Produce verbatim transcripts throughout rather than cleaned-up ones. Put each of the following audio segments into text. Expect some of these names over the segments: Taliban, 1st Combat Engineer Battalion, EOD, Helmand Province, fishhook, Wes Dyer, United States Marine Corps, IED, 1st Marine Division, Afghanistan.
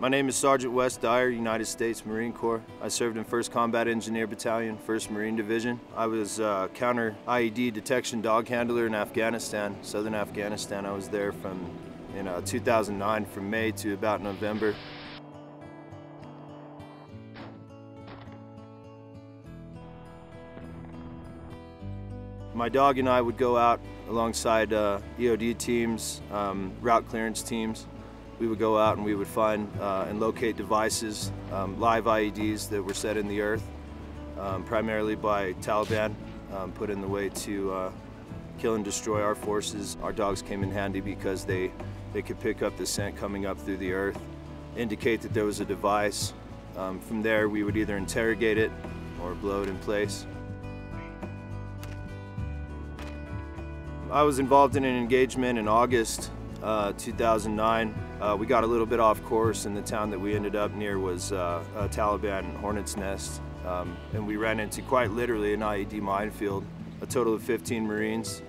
My name is Sergeant Wes Dyer, United States Marine Corps. I served in first Combat Engineer Battalion, first Marine Division. I was uh, counter I E D detection dog handler in Afghanistan, southern Afghanistan. I was there from in uh, two thousand nine, from May to about November. My dog and I would go out alongside uh, E O D teams, um, route clearance teams. We would go out and we would find uh, and locate devices, um, live I E Ds that were set in the earth, um, primarily by Taliban, um, put in the way to uh, kill and destroy our forces. Our dogs came in handy because they, they could pick up the scent coming up through the earth, indicate that there was a device. Um, from there, we would either interrogate it or blow it in place. I was involved in an engagement in August uh, two thousand nine. Uh, we got a little bit off course, and the town that we ended up near was uh, a Taliban hornet's nest. Um, and we ran into quite literally an I E D minefield. A total of fifteen Marines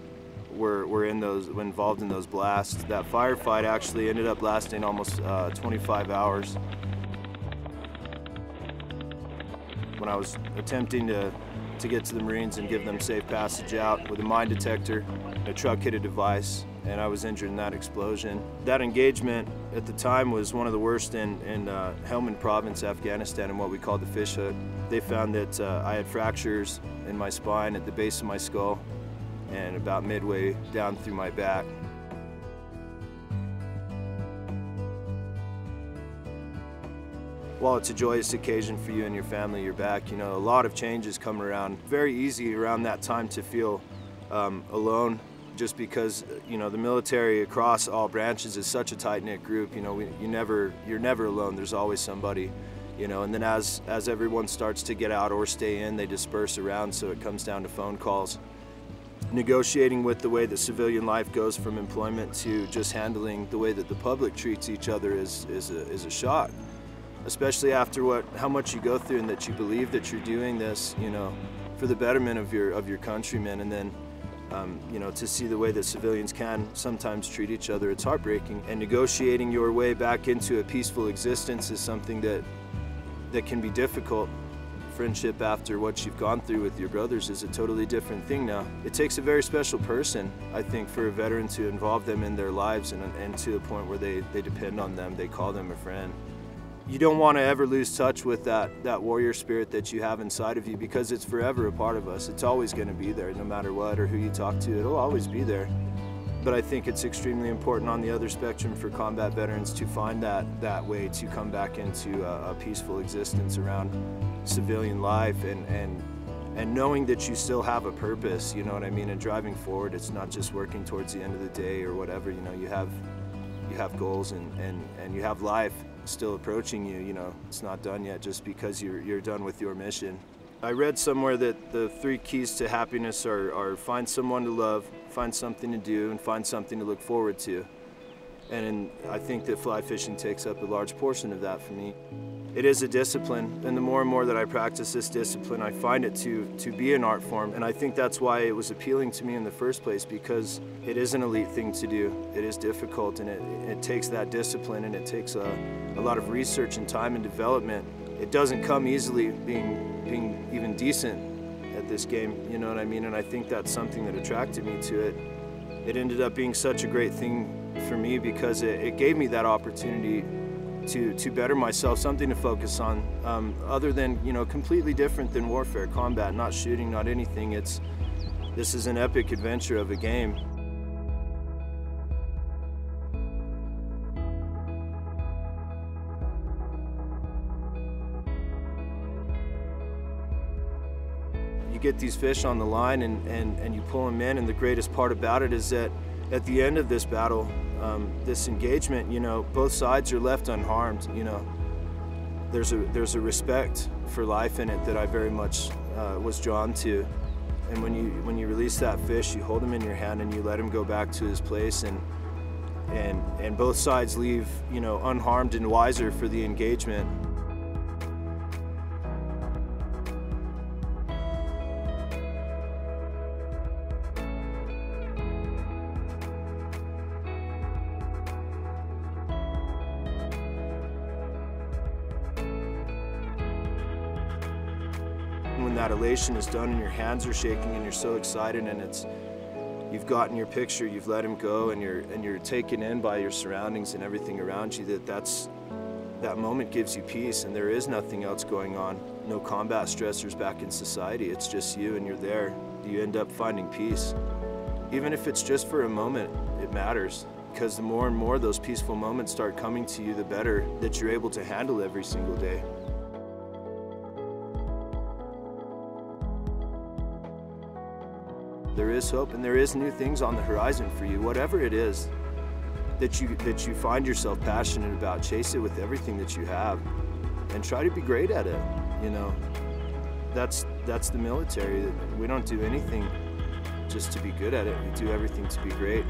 were, were, in those, were involved in those blasts. That firefight actually ended up lasting almost uh, twenty-five hours. When I was attempting to to get to the Marines and give them safe passage out with a mine detector, a truck hit a device, and I was injured in that explosion. That engagement at the time was one of the worst in, in uh, Helmand Province, Afghanistan, in what we call the fishhook. They found that uh, I had fractures in my spine at the base of my skull and about midway down through my back. While it's a joyous occasion for you and your family, your back, you know, a lot of changes come around. Very easy around that time to feel um, alone, just because, you know, the military across all branches is such a tight-knit group. You know, we, you never, you're never alone. There's always somebody, you know, and then as, as everyone starts to get out or stay in, they disperse around, so it comes down to phone calls. Negotiating with the way that civilian life goes from employment to just handling the way that the public treats each other is, is, a, is a shock. Especially after what, how much you go through, and that you believe that you're doing this, you know, for the betterment of your of your countrymen, and then, um, you know, to see the way that civilians can sometimes treat each other, it's heartbreaking. And negotiating your way back into a peaceful existence is something that that can be difficult. Friendship after what you've gone through with your brothers is a totally different thing now. It takes a very special person, I think, for a veteran to involve them in their lives, and, and to a point where they, they depend on them, they call them a friend. You don't want to ever lose touch with that, that warrior spirit that you have inside of you, because it's forever a part of us. It's always going to be there, no matter what or who you talk to. It'll always be there. But I think it's extremely important on the other spectrum for combat veterans to find that, that way to come back into a, a peaceful existence around civilian life, and, and, and knowing that you still have a purpose, you know what I mean, and driving forward. It's not just working towards the end of the day or whatever, you know, you have, you have goals, and, and, and you have life still approaching you, you know, it's not done yet just because you're, you're done with your mission. I read somewhere that the three keys to happiness are, are find someone to love, find something to do, and find something to look forward to. And I think that fly fishing takes up a large portion of that for me. It is a discipline, and the more and more that I practice this discipline, I find it to, to be an art form, and I think that's why it was appealing to me in the first place, because it is an elite thing to do. It is difficult, and it, it takes that discipline, and it takes a, a lot of research and time and development. It doesn't come easily, being, being even decent at this game, you know what I mean? And I think that's something that attracted me to it. It ended up being such a great thing for me because it, it gave me that opportunity To, to better myself, something to focus on, um, other than, you know, completely different than warfare, combat, not shooting, not anything. It's, this is an epic adventure of a game. You get these fish on the line and, and, and you pull them in, and the greatest part about it is that at the end of this battle, Um, this engagement, you know, both sides are left unharmed, you know. There's a, there's a respect for life in it that I very much uh, was drawn to. And when you, when you release that fish, you hold him in your hand and you let him go back to his place, and, and, and both sides leave, you know, unharmed and wiser for the engagement. when that elation is done and your hands are shaking and you're so excited and it's, you've gotten your picture, you've let him go, and you're and you're taken in by your surroundings and everything around you, that that's, that moment gives you peace, and there is nothing else going on. No combat stressors back in society. It's just you and you're there. You end up finding peace. Even if it's just for a moment, it matters, because the more and more those peaceful moments start coming to you, the better that you're able to handle every single day. There is hope and there is new things on the horizon for you. Whatever it is that you, that you find yourself passionate about, chase it with everything that you have and try to be great at it, you know. That's, that's the military. We don't do anything just to be good at it. We do everything to be great.